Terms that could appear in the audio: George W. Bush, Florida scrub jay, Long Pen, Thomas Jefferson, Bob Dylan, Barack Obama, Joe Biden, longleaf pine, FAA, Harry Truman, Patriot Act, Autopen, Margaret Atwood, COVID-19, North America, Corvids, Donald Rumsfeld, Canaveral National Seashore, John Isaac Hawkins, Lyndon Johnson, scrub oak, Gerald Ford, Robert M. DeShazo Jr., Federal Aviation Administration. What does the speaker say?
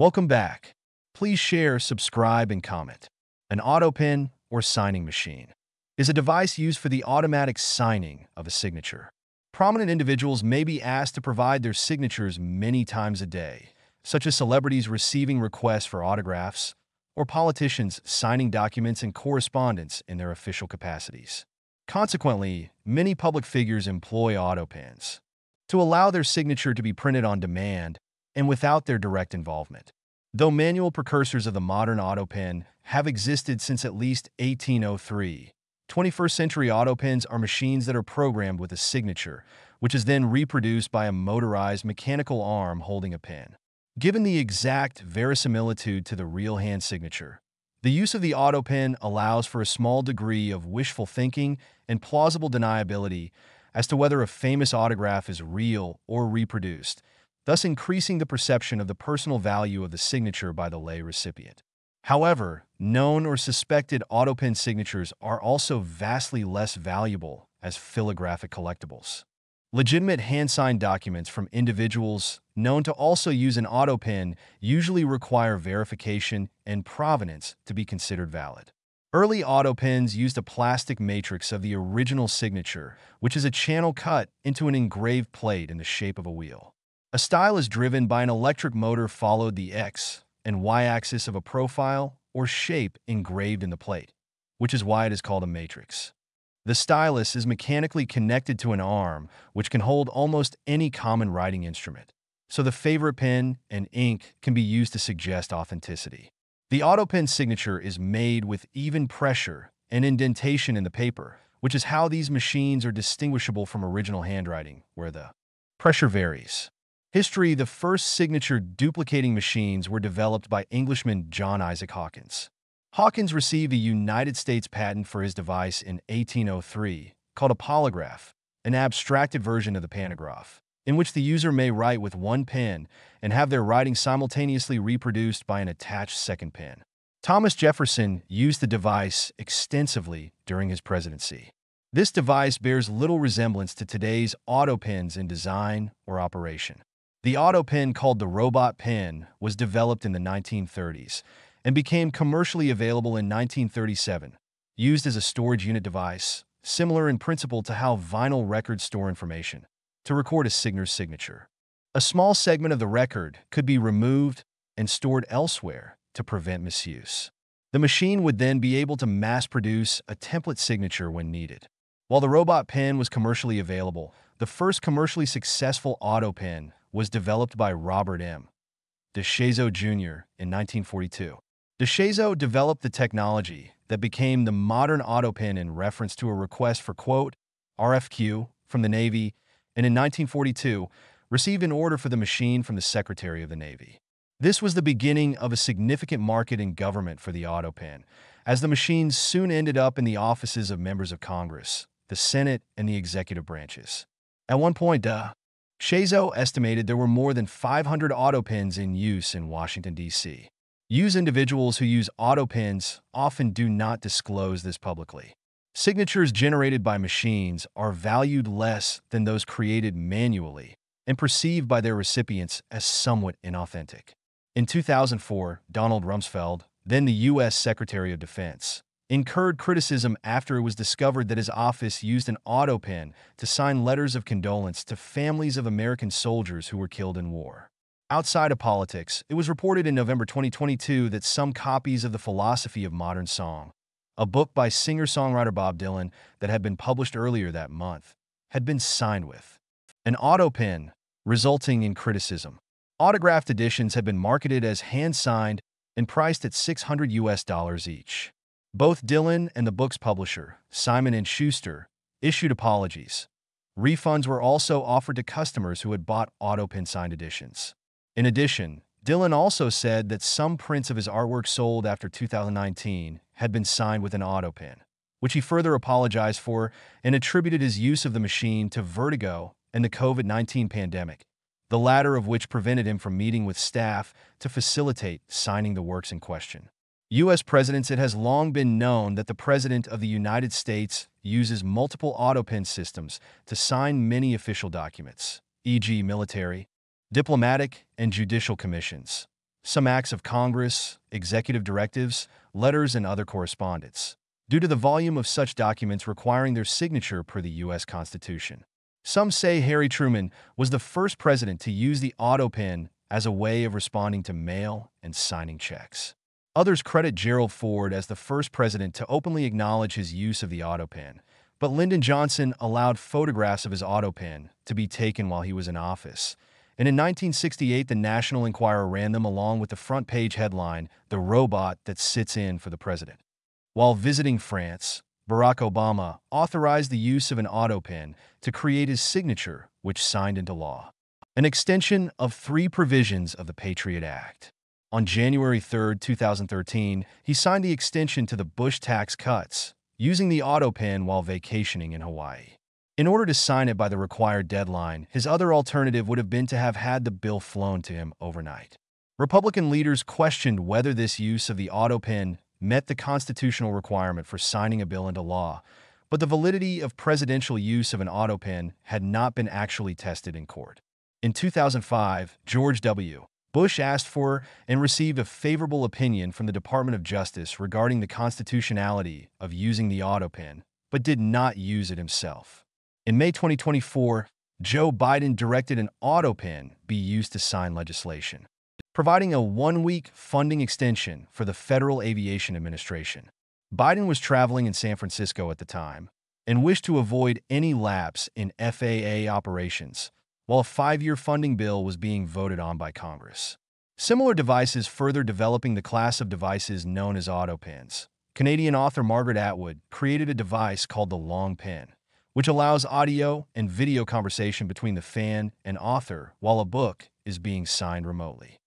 Welcome back. Please share, subscribe, and comment. An Autopen, or signing machine, is a device used for the automatic signing of a signature. Prominent individuals may be asked to provide their signatures many times a day, such as celebrities receiving requests for autographs or politicians signing documents and correspondence in their official capacities. Consequently, many public figures employ Autopens to allow their signature to be printed on demand and without their direct involvement. Though manual precursors of the modern Autopen have existed since at least 1803, 21st century Autopens are machines that are programmed with a signature, which is then reproduced by a motorized mechanical arm holding a pen. Given the exact verisimilitude to the real hand signature, the use of the Autopen allows for a small degree of wishful thinking and plausible deniability as to whether a famous autograph is real or reproduced, thus increasing the perception of the personal value of the signature by the lay recipient. However, known or suspected Autopen signatures are also vastly less valuable as philographic collectibles. Legitimate hand-signed documents from individuals known to also use an Autopen usually require verification and provenance to be considered valid. Early Autopens used a plastic matrix of the original signature, which is a channel cut into an engraved plate in the shape of a wheel. A style is driven by an electric motor followed the X and Y axis of a profile or shape engraved in the plate, which is why it is called a matrix. The stylus is mechanically connected to an arm, which can hold almost any common writing instrument, so the favorite pen and ink can be used to suggest authenticity. The Autopen signature is made with even pressure and indentation in the paper, which is how these machines are distinguishable from original handwriting, where the pressure varies. History: the first signature duplicating machines were developed by Englishman John Isaac Hawkins. Hawkins received a United States patent for his device in 1803, called a polygraph, an abstracted version of the pantograph, in which the user may write with one pen and have their writing simultaneously reproduced by an attached second pen. Thomas Jefferson used the device extensively during his presidency. This device bears little resemblance to today's Autopens in design or operation. The Autopen, called the robot pen, was developed in the 1930s and became commercially available in 1937, used as a storage unit device, similar in principle to how vinyl records store information, to record a signer's signature. A small segment of the record could be removed and stored elsewhere to prevent misuse. The machine would then be able to mass-produce a template signature when needed. While the robot pen was commercially available, the first commercially successful Autopen was developed by Robert M. DeShazo Jr. in 1942. DeShazo developed the technology that became the modern Autopen in reference to a request for, quote, RFQ from the Navy, and in 1942, received an order for the machine from the Secretary of the Navy. This was the beginning of a significant market in government for the Autopen, as the machines soon ended up in the offices of members of Congress, the Senate, and the executive branches. At one point, DeShazo estimated there were more than 500 Autopens in use in Washington, D.C. Individuals who use Autopens often do not disclose this publicly. Signatures generated by machines are valued less than those created manually and perceived by their recipients as somewhat inauthentic. In 2004, Donald Rumsfeld, then the U.S. Secretary of Defense, incurred criticism after it was discovered that his office used an Autopen to sign letters of condolence to families of American soldiers who were killed in war. Outside of politics, it was reported in November 2022 that some copies of The Philosophy of Modern Song, a book by singer-songwriter Bob Dylan that had been published earlier that month, had been signed with an Autopen, resulting in criticism. Autographed editions had been marketed as hand-signed and priced at $600 each. Both Dylan and the book's publisher, Simon & Schuster, issued apologies. Refunds were also offered to customers who had bought Autopen-signed editions. In addition, Dylan also said that some prints of his artwork sold after 2019 had been signed with an Autopen, which he further apologized for and attributed his use of the machine to vertigo and the COVID-19 pandemic, the latter of which prevented him from meeting with staff to facilitate signing the works in question. U.S. presidents: it has long been known that the President of the United States uses multiple Autopen systems to sign many official documents, e.g. military, diplomatic, and judicial commissions, some acts of Congress, executive directives, letters, and other correspondence, due to the volume of such documents requiring their signature per the U.S. Constitution. Some say Harry Truman was the first president to use the autopen as a way of responding to mail and signing checks. Others credit Gerald Ford as the first president to openly acknowledge his use of the autopen, but Lyndon Johnson allowed photographs of his autopen to be taken while he was in office. And in 1968, the National Enquirer ran them along with the front-page headline, "The Robot That Sits In for the President." While visiting France, Barack Obama authorized the use of an autopen to create his signature, which signed into law, an extension of three provisions of the Patriot Act. On January 3, 2013, he signed the extension to the Bush tax cuts, using the autopen while vacationing in Hawaii. In order to sign it by the required deadline, his other alternative would have been to have had the bill flown to him overnight. Republican leaders questioned whether this use of the autopen met the constitutional requirement for signing a bill into law, but the validity of presidential use of an autopen had not been actually tested in court. In 2005, George W. Bush asked for and received a favorable opinion from the Department of Justice regarding the constitutionality of using the autopen, but did not use it himself. In May 2024, Joe Biden directed an autopen be used to sign legislation, providing a one-week funding extension for the Federal Aviation Administration. Biden was traveling in San Francisco at the time and wished to avoid any lapse in FAA operations, while a five-year funding bill was being voted on by Congress. Similar devices further developing the class of devices known as autopens. Canadian author Margaret Atwood created a device called the Long Pen, which allows audio and video conversation between the fan and author while a book is being signed remotely.